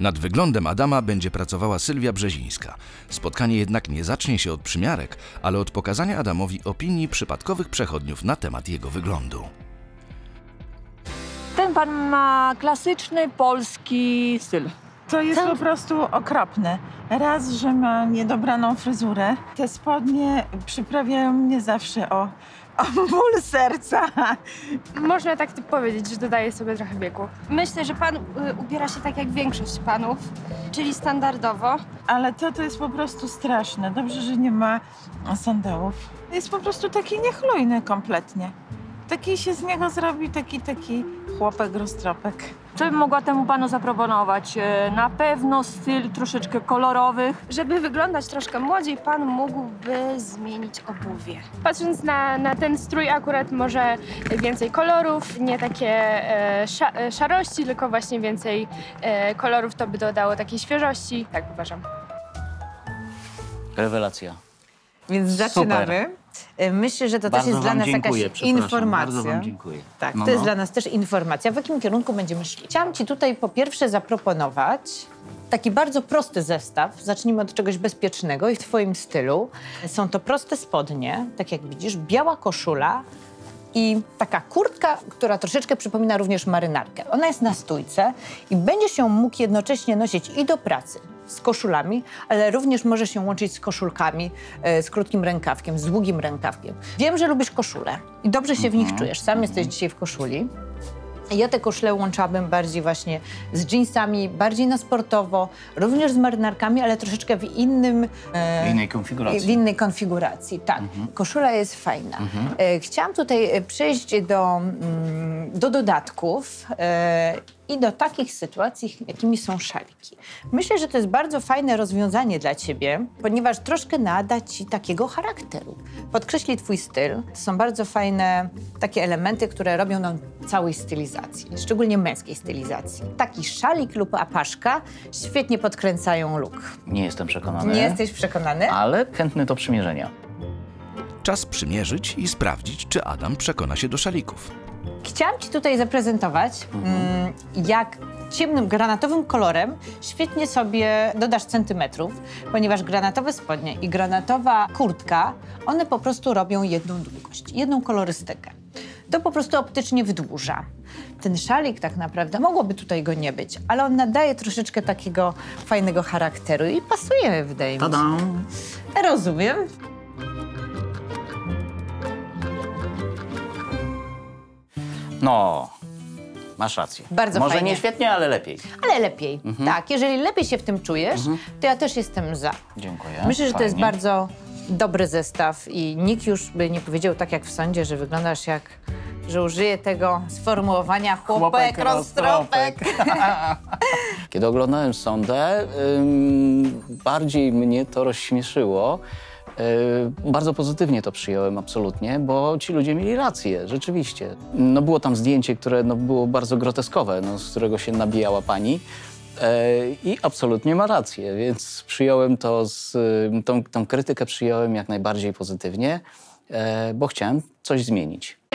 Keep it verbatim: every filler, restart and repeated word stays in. Nad wyglądem Adama będzie pracowała Sylwia Brzezińska. Spotkanie jednak nie zacznie się od przymiarek, ale od pokazania Adamowi opinii przypadkowych przechodniów na temat jego wyglądu. Ten pan ma klasyczny polski styl. To jest po prostu okropne. Raz, że ma niedobraną fryzurę. Te spodnie przyprawiają mnie zawsze o, o ból serca. Można tak powiedzieć, że dodaje sobie trochę wieku. Myślę, że pan y, ubiera się tak jak większość panów, czyli standardowo. Ale to, to jest po prostu straszne. Dobrze, że nie ma sandałów. Jest po prostu taki niechlujny kompletnie. Taki się z niego zrobi, taki, taki chłopek, roztropek. Co bym mogła temu panu zaproponować? Na pewno styl troszeczkę kolorowych. Żeby wyglądać troszkę młodziej, pan mógłby zmienić obuwie. Patrząc na, na ten strój akurat może więcej kolorów, nie takie e, sza, e, szarości, tylko właśnie więcej e, kolorów, to by dodało takiej świeżości. Tak uważam. Rewelacja. Więc zaczynamy. Super. Myślę, że to bardzo też jest dla nas dziękuję, jakaś informacja. Bardzo wam dziękuję. Tak, no, to no. jest dla nas też informacja, w jakim kierunku będziemy szli. Chciałam ci tutaj po pierwsze zaproponować taki bardzo prosty zestaw. Zacznijmy od czegoś bezpiecznego i w twoim stylu. Są to proste spodnie, tak jak widzisz, biała koszula i taka kurtka, która troszeczkę przypomina również marynarkę. Ona jest na stójce i będziesz ją mógł jednocześnie nosić i do pracy z koszulami, ale również możesz się łączyć z koszulkami, e, z krótkim rękawkiem, z długim rękawkiem. Wiem, że lubisz koszule i dobrze się w nich czujesz. Sam jesteś dzisiaj w koszuli. Ja te koszule łączyłabym bardziej właśnie z jeansami, bardziej na sportowo, również z marynarkami, ale troszeczkę w innym... E, innej konfiguracji. W innej konfiguracji, tak. Mhm. Koszula jest fajna. Mhm. E, chciałam tutaj przejść do, mm, do dodatków e, i do takich sytuacji, jakimi są szaliki. Myślę, że to jest bardzo fajne rozwiązanie dla ciebie, ponieważ troszkę nada ci takiego charakteru. Podkreśli twój styl. To są bardzo fajne takie elementy, które robią nam całej stylizacji, szczególnie męskiej stylizacji. Taki szalik lub apaszka świetnie podkręcają look. Nie jestem przekonany. Nie jesteś przekonany? Ale chętny do przymierzenia. Czas przymierzyć i sprawdzić, czy Adam przekona się do szalików. Chciałam ci tutaj zaprezentować, mhm. jak ciemnym, granatowym kolorem świetnie sobie dodasz centymetrów, ponieważ granatowe spodnie i granatowa kurtka, one po prostu robią jedną długość, jedną kolorystykę. To po prostu optycznie wydłuża. Ten szalik tak naprawdę, mogłoby tutaj go nie być, ale on nadaje troszeczkę takiego fajnego charakteru i pasuje, wydaje mi się. Ta-da. Rozumiem. No, masz rację. Bardzo Może fajnie. nie świetnie, ale lepiej. Ale lepiej, mhm. tak. Jeżeli lepiej się w tym czujesz, mhm. to ja też jestem za. Dziękuję. Myślę, że fajnie. To jest bardzo dobry zestaw i nikt już by nie powiedział tak jak w sądzie, że wyglądasz jak, że użyję tego sformułowania chłopek, chłopek roztropek. Kiedy oglądałem sądę, ym, bardziej mnie to rozśmieszyło. Yy, bardzo pozytywnie to przyjąłem absolutnie, bo ci ludzie mieli rację, rzeczywiście. No było tam zdjęcie, które no, było bardzo groteskowe, no, z którego się nabijała pani yy, i absolutnie ma rację, więc przyjąłem to, z, yy, tą, tą krytykę przyjąłem jak najbardziej pozytywnie, yy, bo chciałem coś zmienić.